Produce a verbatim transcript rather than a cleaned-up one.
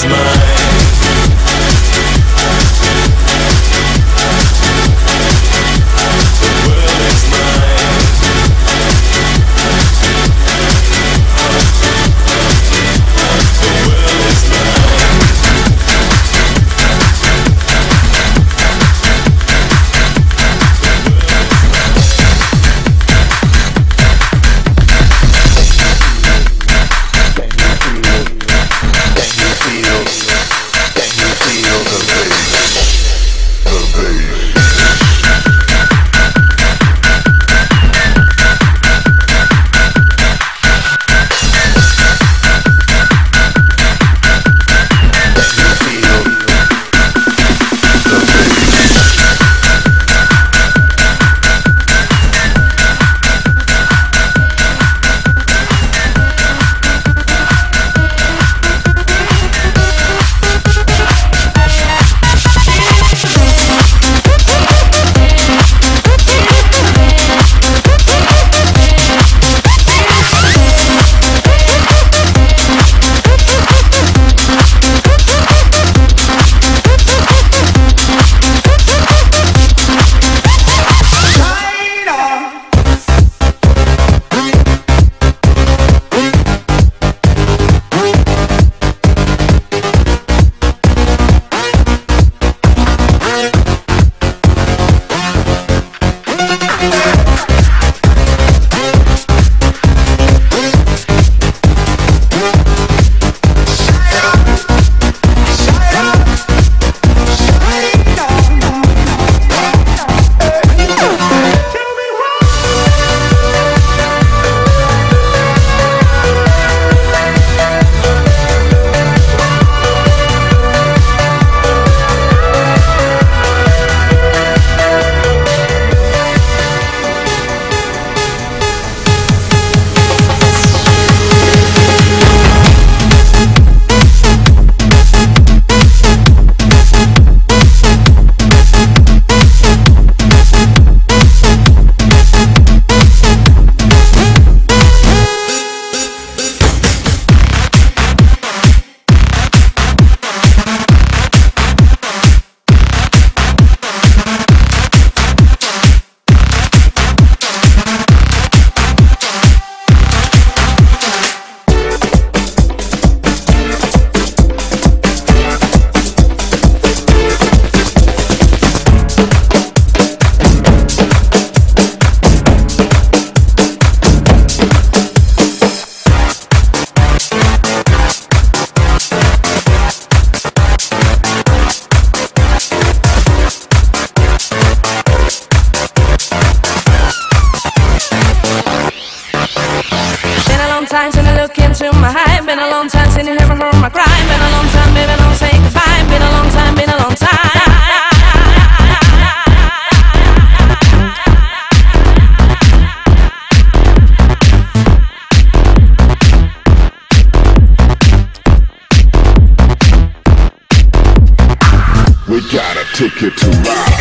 is mine. Got a ticket to ride.